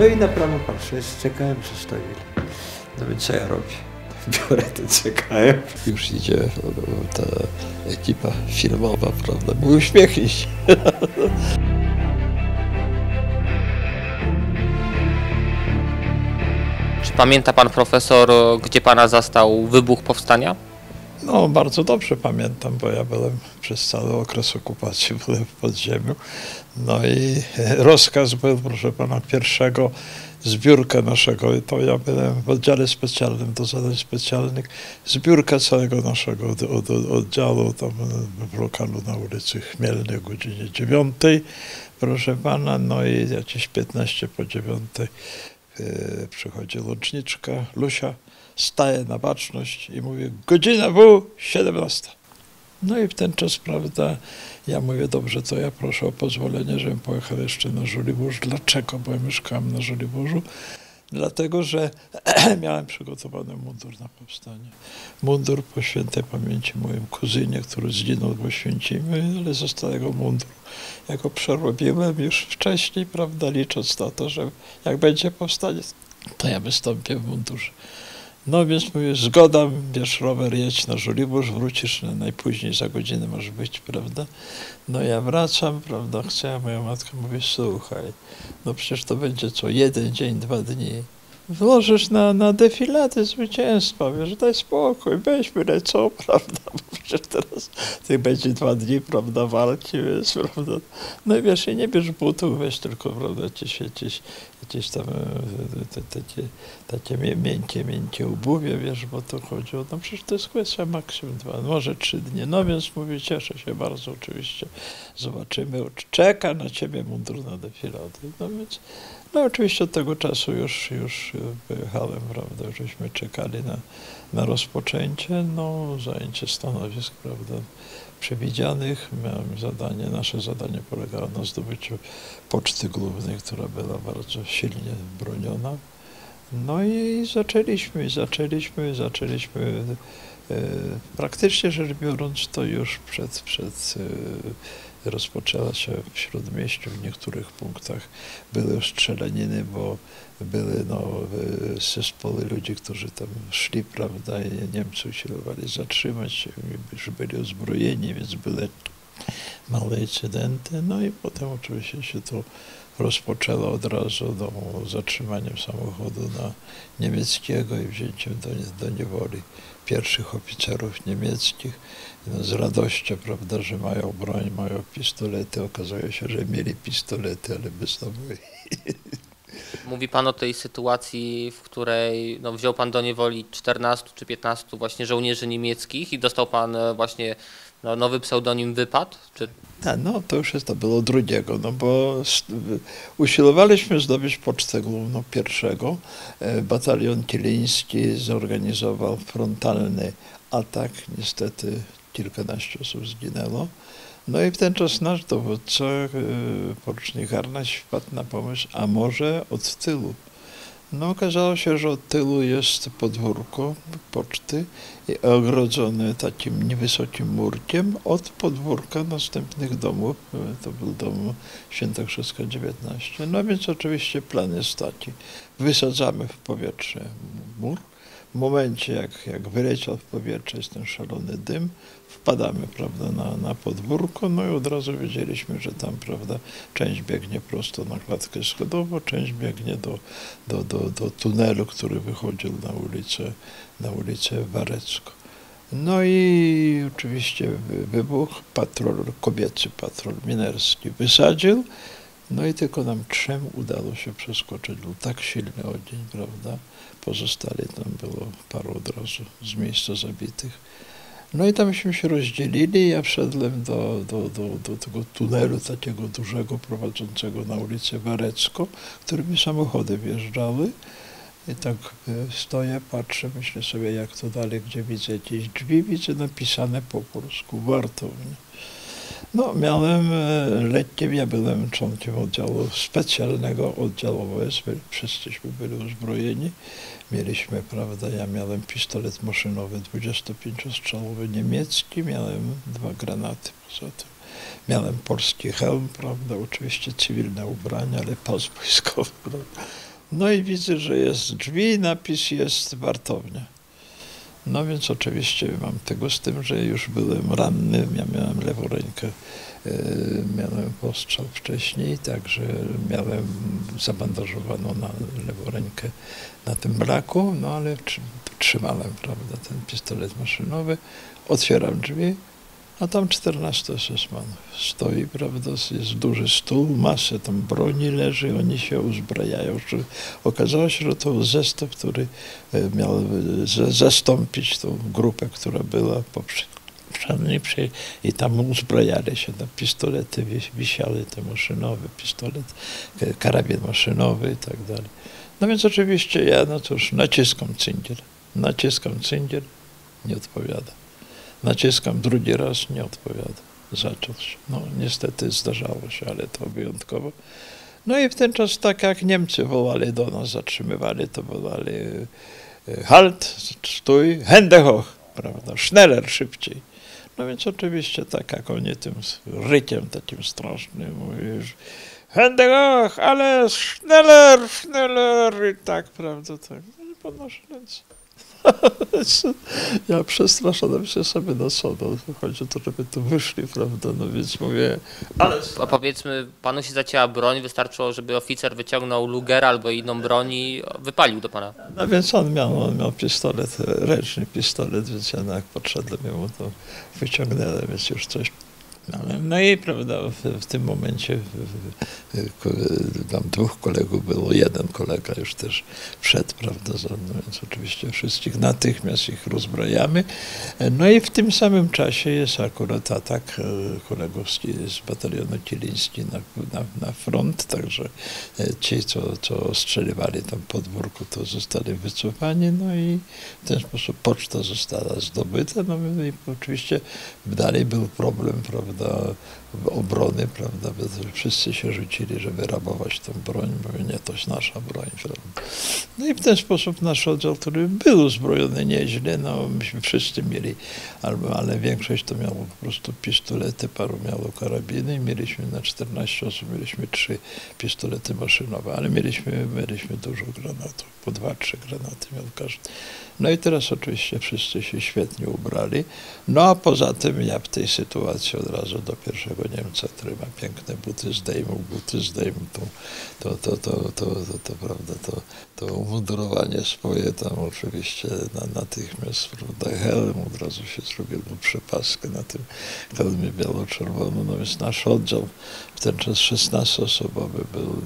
No i na prawo patrzę, czekałem przez 100 mil. No więc co ja robię? Biorę to, czekają. Już idzie ta ekipa filmowa, prawda? Bo uśmiechnij się. Czy pamięta pan profesor, gdzie pana zastał wybuch powstania? No, bardzo dobrze pamiętam, bo ja byłem przez cały okres okupacji w podziemiu. No i rozkaz był, proszę pana, pierwszego zbiórka naszego, i to ja byłem w oddziale specjalnym, do zadań specjalnych, zbiórka całego naszego oddziału tam w lokalu na ulicy Chmielnej o godzinie 9, proszę pana, no i jakieś 15 po 9 przychodzi łączniczka Lusia, staje na baczność i mówi: godzina w 17. No i w ten czas, prawda, ja mówię: dobrze, to ja proszę o pozwolenie, żebym pojechał jeszcze na Żoliborz. Dlaczego? Bo ja mieszkałem na Żoliborzu. Dlatego, że miałem przygotowany mundur na powstanie. Mundur po świętej pamięci moim kuzynie, który zginął w Oświęcimiu, ale został jego mundur. Ja go przerobiłem już wcześniej, prawda, licząc na to, że jak będzie powstanie, to ja wystąpię w mundurze. No więc mówię: zgoda, bierz rower, jedź na Żoliborz, wrócisz najpóźniej za godzinę, może być, prawda? No ja wracam, prawda, chcę, a moja matka mówi: słuchaj, no przecież to będzie co, jeden dzień, 2 dni. Włożysz na defiladę zwycięstwa, wiesz, daj spokój, weźmy, no co, prawda, bo przecież teraz będzie 2 dni, prawda, walki, wiesz, prawda, no i wiesz, i nie bierz butów, weź tylko, prawda, gdzieś tam takie miękkie ubuwie, wiesz, bo to chodziło, no przecież to jest kwestia maksimum 2, może 3 dni, no więc mówię: cieszę się bardzo, oczywiście, zobaczymy, czeka na ciebie mundur na defiladę, no więc... No oczywiście od tego czasu już wyjechałem, prawda, żeśmy czekali na rozpoczęcie, no zajęcie stanowisk, prawda, przewidzianych. Miałem zadanie, nasze zadanie polegało na zdobyciu poczty głównej, która była bardzo silnie broniona. No i zaczęliśmy. Praktycznie rzecz biorąc, to już rozpoczęła się w Śródmieściu, w niektórych punktach były już strzelaniny, bo były zespoły ludzi, którzy tam szli, prawda, i Niemcy usiłowali zatrzymać, już byli uzbrojeni, więc były małe incydenty, no i potem oczywiście się to rozpoczęło od razu zatrzymaniem samochodu na niemieckiego i wzięciem do niewoli pierwszych oficerów niemieckich. No, z radością, prawda, że mają broń, mają pistolety. Okazało się, że mieli pistolety, ale bez naboi. Mówi pan o tej sytuacji, w której wziął pan do niewoli 14 czy 15 właśnie żołnierzy niemieckich i dostał pan właśnie nowy pseudonim Wypad? Czy... No to już jest, to było drugiego, no bo usiłowaliśmy zdobyć pocztę główną pierwszego. Batalion Kiliński zorganizował frontalny atak, niestety kilkanaście osób zginęło. No i w ten czas nasz dowódca, porucznik Arnaś, wpadł na pomysł, a może od tyłu. No okazało się, że od tyłu jest podwórko poczty i ogrodzone takim niewysokim murkiem od podwórka następnych domów. To był dom Świętokrzyska 19. No więc oczywiście plan jest taki. Wysadzamy w powietrze mur. W momencie, jak wyleciał w powietrze, jest ten szalony dym, wpadamy, prawda, na podwórko, no i od razu wiedzieliśmy, że tam, prawda, część biegnie prosto na klatkę schodową, część biegnie do tunelu, który wychodził na ulicę Warecką. No i oczywiście wybuch, kobiecy patrol minerski wysadził, no i tylko nam 3 udało się przeskoczyć, był tak silny ogień, prawda, pozostali tam było paru od razu z miejsca zabitych. No i tamśmy się rozdzielili, ja wszedłem do tego tunelu takiego dużego prowadzącego na ulicę Warecką, którymi samochody wjeżdżały. I tak stoję, patrzę, myślę sobie, jak to dalej, gdzie widzę jakieś drzwi, widzę napisane po polsku wartownia. No miałem lekkim, ja byłem członkiem oddziału specjalnego, oddziału OSP, wszyscyśmy byli uzbrojeni. Mieliśmy, prawda, ja miałem pistolet maszynowy 25-strzałowy niemiecki, miałem 2 granaty poza tym. Miałem polski hełm, prawda, oczywiście cywilne ubrania, ale pas wojskowy, prawda. No i widzę, że jest drzwi i napis jest wartownia. No więc oczywiście mam tego z tym, że już byłem ranny, ja miałem lewą rękę, miałem postrzał wcześniej, także miałem zabandażowaną na lewą rękę na tym braku, no ale trzymałem, prawda, ten pistolet maszynowy, otwieram drzwi, a tam 14 esesmanów stoi, prawda, jest duży stół, masę tam broni leży, oni się uzbrajają. Okazało się, że to zestaw, który miał zastąpić tą grupę, która była poprzedniej, i tam uzbrajali się, tam pistolety wisiały, te maszynowe, pistolet, karabin maszynowy i tak dalej. No więc oczywiście ja, no cóż, naciskam cyngiel, nie odpowiada. Naciskam drugi raz, nie odpowiada. Zaczął się. No niestety zdarzało się, ale to wyjątkowo. No i w ten czas, tak jak Niemcy wołali do nas, zatrzymywali, to wołali halt, stój, Hände hoch, prawda, schneller, szybciej. No więc oczywiście tak jak oni tym rykiem takim strasznym mówisz, Hände hoch, ale schneller, schneller i tak, prawda, tak. Nie podnoszę ręce. Ja przestraszonym się sobie na sądu. Chodzi o to, żeby tu wyszli, prawda, no więc mówię... Ale... A powiedzmy, panu się zacięła broń, wystarczyło, żeby oficer wyciągnął Lugera albo inną broń i wypalił do pana. No więc on miał pistolet, ręczny pistolet, więc ja jak podszedłem jemu, to wyciągnęłem, więc już coś... No i prawda, w tym momencie tam dwóch kolegów było, jeden kolega już też wszedł, prawda, za mną, więc oczywiście wszystkich natychmiast ich rozbrajamy. No i w tym samym czasie jest akurat atak kolegowski z batalionu Kiliński na front, także ci, co ostrzeliwali tam podwórku, to zostali wycofani, no i w ten sposób poczta została zdobyta, no i oczywiście dalej był problem, prawda, obrony, prawda, wszyscy się rzucili, żeby rabować tę broń, bo nie, to jest nasza broń, prawda. No i w ten sposób nasz oddział, który był uzbrojony nieźle, no myśmy wszyscy mieli, ale większość to miało po prostu pistolety, paru miało karabiny, mieliśmy na 14 osób, mieliśmy 3 pistolety maszynowe, ale mieliśmy dużo granatów, po 2-3 granaty miał każdy. No i teraz oczywiście wszyscy się świetnie ubrali, no a poza tym ja w tej sytuacji od razu do pierwszego Niemca, który ma piękne buty, zdejmą to umundurowanie swoje tam oczywiście natychmiast, prawda, helm, od razu się zrobił przepaskę na tym hełmie biało-czerwono, no więc nasz oddział w ten czas 16-osobowy był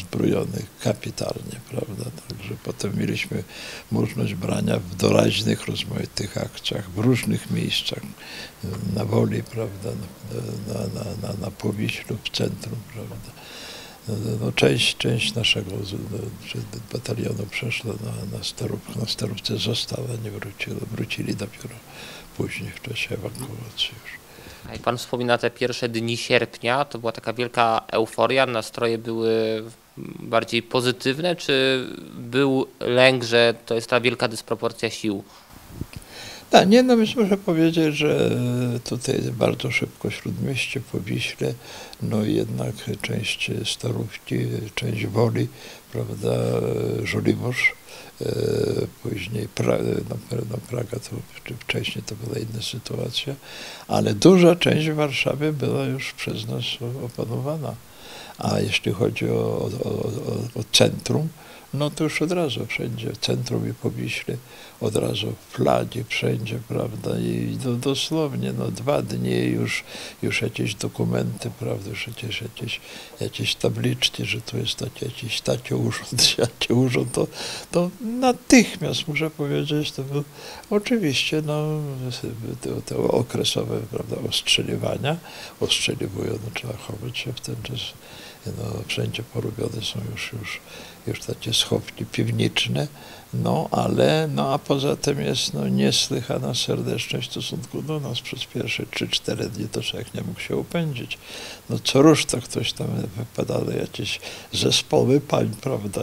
zbrojony kapitalnie, prawda, także potem mieliśmy możliwość brania w doraźnych, rozmaitych akcjach, w różnych miejscach, na Woli, prawda, na Powiślu, w centrum, prawda. No, część naszego batalionu przeszła na sterówce, została, nie wróciła, wrócili dopiero później w czasie ewakuacji już. A pan wspomina te pierwsze dni sierpnia, to była taka wielka euforia, nastroje były bardziej pozytywne, czy był lęk, że to jest ta wielka dysproporcja sił? Tak, nie, no więc muszę powiedzieć, że tutaj bardzo szybko Śródmieście, Powiśle, no i jednak część Starówki, część Woli, prawda, Żoliborz, później Praga, to wcześniej to była inna sytuacja, ale duża część Warszawy była już przez nas opanowana. A jeśli chodzi o centrum, no to już od razu wszędzie, centrum i Powiśle, od razu w Plagi, wszędzie, prawda, i dosłownie, no 2 dni już jakieś dokumenty, prawda, już jakieś tabliczki, że tu jest taki urząd, to natychmiast muszę powiedzieć, to był oczywiście, no, te okresowe, prawda, ostrzeliwują, no trzeba chować się w ten czas, no wszędzie porobione są już takie schowki piwniczne, no ale, no a poza tym jest no, niesłychana serdeczność w stosunku do nas. Przez pierwsze 3-4 dni to człowiek nie mógł się upędzić. No co rusz to ktoś tam wypadały, jakieś zespoły pań, prawda,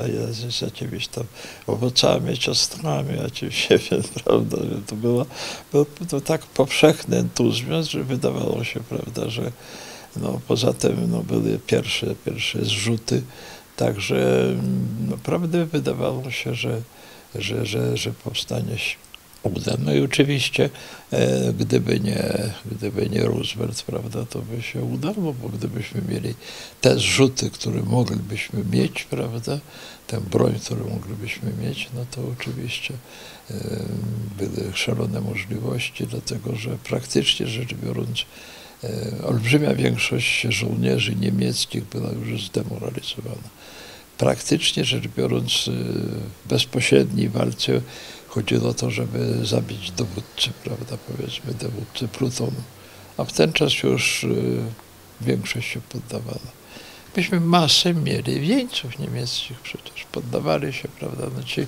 z jakimiś tam owocami, ciastkami, jakimś siebie, prawda. To był to tak powszechny entuzjazm, że wydawało się, prawda, że no poza tym no, były pierwsze zrzuty, Także naprawdę wydawało się, że powstanie się uda. No i oczywiście, gdyby nie Roosevelt, prawda, to by się udało, bo gdybyśmy mieli te zrzuty, które moglibyśmy mieć, prawda, tę broń, którą moglibyśmy mieć, no to oczywiście były szalone możliwości, dlatego że praktycznie rzecz biorąc, olbrzymia większość żołnierzy niemieckich była już zdemoralizowana. Praktycznie rzecz biorąc, w bezpośredniej walce chodziło o to, żeby zabić dowódcę, prawda, powiedzmy dowódcę plutonu, a w ten czas już większość się poddawała. Myśmy masę mieli wieńców niemieckich przecież, poddawali się, prawda, no ci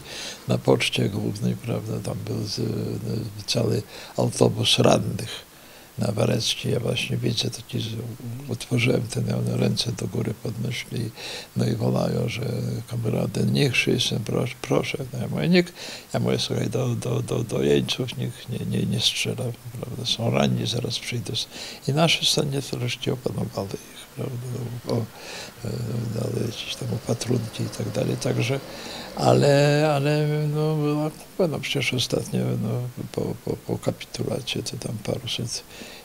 na poczcie głównej, prawda, tam był cały autobus rannych. Na Warecki, ja właśnie widzę, taki, otworzyłem ten, one ręce do góry podnieśli, no i wołają, że kameradę, niech jestem, proszę, proszę. No ja mówię, nikt, ja mówię, słuchaj, do jeńców nikt nie strzela, prawda, są ranni, zaraz przyjdą. I nasze stanie to wreszcie opanowały ich, prawda, dali jakieś tam opatrunki i tak dalej, także, ale no, no przecież ostatnio, no, po kapitulacji, to tam paruset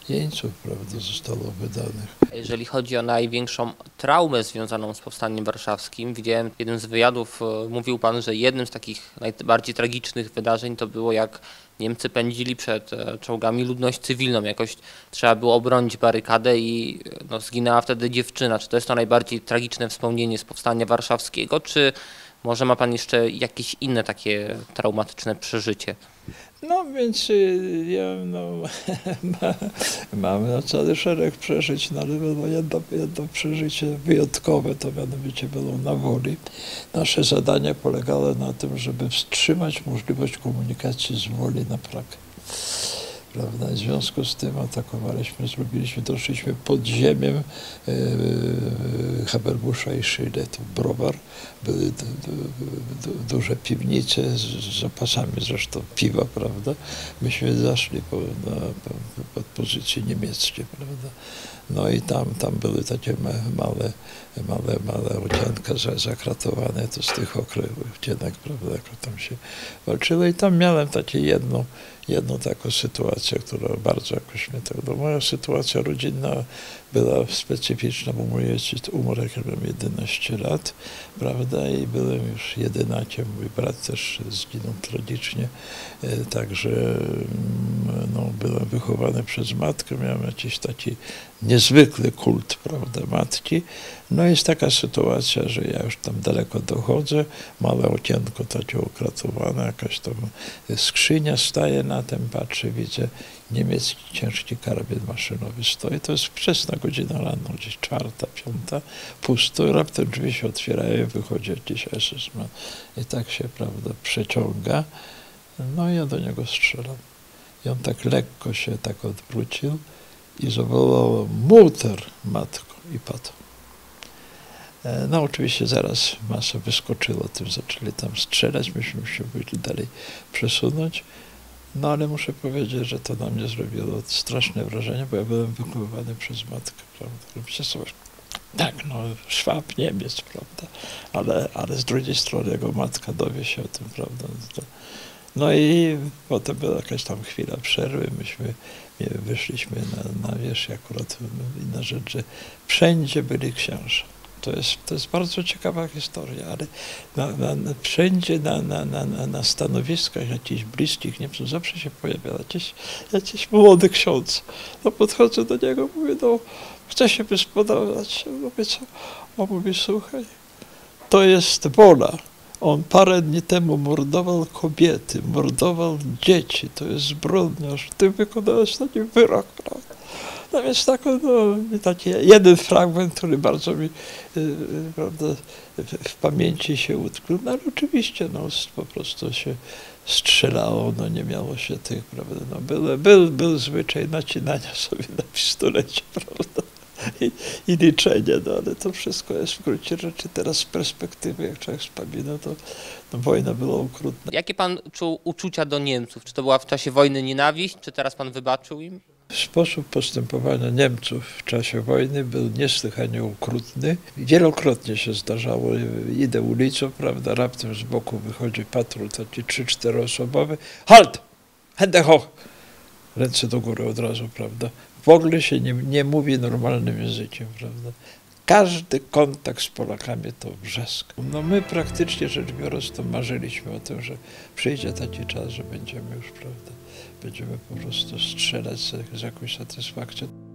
jeńców, prawda, zostało wydanych. Jeżeli chodzi o największą traumę związaną z Powstaniem Warszawskim, widziałem jeden z wywiadów, mówił pan, że jednym z takich najbardziej tragicznych wydarzeń to było, jak Niemcy pędzili przed czołgami ludność cywilną. Jakoś trzeba było obronić barykadę i no, zginęła wtedy dziewczyna. Czy to jest to najbardziej tragiczne wspomnienie z Powstania Warszawskiego, czy może ma pan jeszcze jakieś inne takie traumatyczne przeżycie? No więc ja no, mam no, cały szereg przeżyć, no, ale no, jedno przeżycie wyjątkowe, to mianowicie było na Woli. Nasze zadanie polegało na tym, żeby wstrzymać możliwość komunikacji z Woli na Pragę. Prawda? W związku z tym atakowaliśmy, doszliśmy podziemiem Haberbusza i Szylet, browar. Były duże piwnice z zapasami zresztą piwa, prawda? Myśmy zaszli pod pozycje niemieckie, prawda? No i tam były takie małe odzianka zakratowane, to z tych odzienek, prawda, jak tam się walczyło. I tam miałem takie jedną taką sytuację, która bardzo jakoś mnie tak... Moja sytuacja rodzinna była specyficzna, bo mój ojciec umarł, jak ja miałem 11 lat, prawda, i byłem już jedynakiem, mój brat też zginął tragicznie, także no, byłem wychowany przez matkę, miałem jakiś taki niezwykły kult, prawda, matki. No jest taka sytuacja, że ja już tam daleko dochodzę, małe okienko takie ukratowane, jakaś tam skrzynia staje na tym, patrzę, widzę, niemiecki ciężki karabin maszynowy stoi, to jest wczesna godzina rano, gdzieś 4, 5, pusto, raptem drzwi się otwierają, wychodzi jakiś SS-man i tak się, prawda, przeciąga, no i ja do niego strzelam. I on tak lekko się tak odwrócił i zawołał, Mutter, matko, i padł. No oczywiście zaraz masa wyskoczyła, tym zaczęli tam strzelać, myśmy się byli dalej przesunąć. No ale muszę powiedzieć, że to na mnie zrobiło straszne wrażenie, bo ja byłem wychowywany przez matkę, prawda? Tak, no Szwab, Niemiec, prawda? Ale z drugiej strony jego matka dowie się o tym, prawda? No i potem była jakaś tam chwila przerwy, myśmy wyszliśmy na wierzch, akurat inna rzecz, że wszędzie byli księża. To jest bardzo ciekawa historia, ale wszędzie na stanowiskach jakichś bliskich Niemców zawsze się pojawia jakiś młody ksiądz. No podchodzę do niego, mówię, no chcę się wyspodobać. Mówię, co? On mówi, słuchaj, to jest wola. On parę dni temu mordował kobiety, mordował dzieci, to jest zbrodniarz. Ty wykonałeś taki wyrok, prawda? No więc taki jeden fragment, który bardzo mi prawda, w pamięci się utknął, no ale oczywiście no, po prostu się strzelało, no nie miało się tych, prawda, no był zwyczaj nacinania sobie na pistolecie, prawda, i liczenia, no ale to wszystko jest w gruncie rzeczy teraz z perspektywy, jak człowiek wspomina, to no, wojna była okrutna. Jakie pan czuł uczucia do Niemców? Czy to była w czasie wojny nienawiść, czy teraz pan wybaczył im? Sposób postępowania Niemców w czasie wojny był niesłychanie okrutny. Wielokrotnie się zdarzało, idę ulicą, prawda, raptem z boku wychodzi patrol taki 3-4 osobowy. Halt! Hände hoch! Ręce do góry od razu, prawda. W ogóle się nie mówi normalnym językiem, prawda. Każdy kontakt z Polakami to wrzask. No my praktycznie rzecz biorąc to marzyliśmy o tym, że przyjdzie taki czas, że będziemy już, prawda, będziemy po prostu strzelać z jakąś satysfakcją.